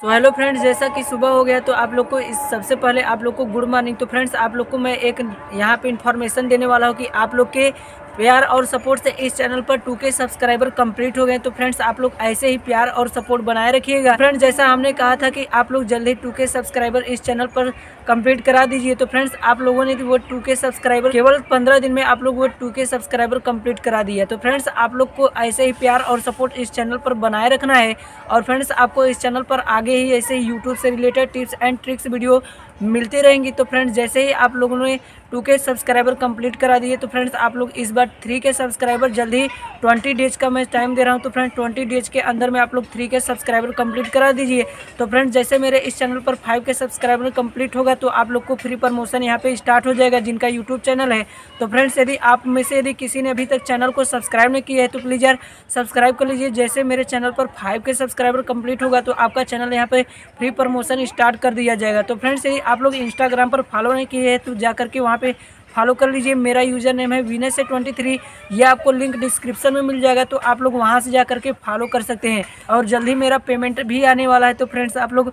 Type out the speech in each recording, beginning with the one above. So hello friends, जैसा कि सुबह हो गया तो आप लोग को सबसे पहले आप लोग को गुड मॉर्निंग। तो फ्रेंड्स, आप लोग को मैं एक यहाँ पे इन्फॉर्मेशन देने वाला हूँ कि आप लोग के प्यार और सपोर्ट से इस चैनल पर 2K सब्सक्राइबर कंप्लीट हो गए। तो फ्रेंड्स, आप लोग ऐसे ही प्यार और सपोर्ट बनाए रखिएगा। फ्रेंड्स, जैसा हमने कहा था कि आप लोग जल्द ही 2K सब्सक्राइबर इस चैनल पर कंप्लीट करा दीजिए। तो फ्रेंड्स, आप लोगों ने वो 2K सब्सक्राइबर केवल 15 दिन में आप लोग वो 2K सब्सक्राइबर कंप्लीट करा दिया। तो फ्रेंड्स, आप लोग को ऐसे ही प्यार और सपोर्ट इस चैनल पर बनाए रखना है। और फ्रेंड्स, आपको इस चैनल पर आगे ही ऐसे ही यूट्यूब से related tips and tricks video मिलती रहेंगी। तो फ्रेंड्स, जैसे ही आप लोगों ने 2K सब्सक्राइबर कंप्लीट करा दिए तो फ्रेंड्स, आप लोग इस बार 3K सब्सक्राइबर जल्द ही 20 डेज का मैं टाइम दे रहा हूं। तो फ्रेंड्स, 20 डेज के अंदर में आप लोग 3K सब्सक्राइबर कंप्लीट करा दीजिए। तो फ्रेंड्स, जैसे मेरे इस चैनल पर 5K सब्सक्राइबर कंप्लीट होगा तो आप लोग को फ्री प्रमोशन यहाँ पे स्टार्ट हो जाएगा जिनका यूट्यूब चैनल है। तो फ्रेंड्स, यदि आप में से यदि किसी ने अभी तक चैनल को सब्सक्राइब नहीं किया है तो प्लीज़ यार सब्सक्राइब कर लीजिए। जैसे मेरे चैनल पर 5K सब्सक्राइबर कंप्लीट होगा तो आपका चैनल यहाँ पर फ्री प्रमोशन स्टार्ट कर दिया जाएगा। तो फ्रेंड्स, यदि आप लोग इंस्टाग्राम पर फॉलो नहीं किए हैं तो जा करके वहाँ पे फॉलो कर लीजिए। मेरा यूज़र नेम है vinay23। ये आपको लिंक डिस्क्रिप्शन में मिल जाएगा तो आप लोग वहाँ से जा करके फॉलो कर सकते हैं। और जल्द ही मेरा पेमेंट भी आने वाला है। तो फ्रेंड्स, आप लोग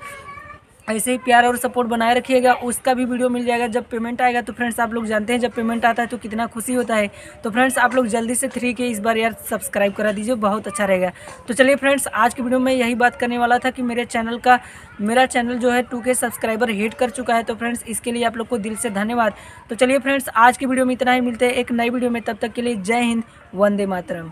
ऐसे ही प्यार और सपोर्ट बनाए रखिएगा, उसका भी वीडियो मिल जाएगा जब पेमेंट आएगा। तो फ्रेंड्स, आप लोग जानते हैं जब पेमेंट आता है तो कितना खुशी होता है। तो फ्रेंड्स, आप लोग जल्दी से 3K इस बार यार सब्सक्राइब करा दीजिए, बहुत अच्छा रहेगा। तो चलिए फ्रेंड्स, आज की वीडियो में यही बात करने वाला था कि मेरा चैनल जो है 2K सब्सक्राइबर हिट कर चुका है। तो फ्रेंड्स, इसके लिए आप लोग को दिल से धन्यवाद। तो चलिए फ्रेंड्स, आज की वीडियो में इतना ही। मिलते हैं एक नई वीडियो में, तब तक के लिए जय हिंद, वंदे मातरम।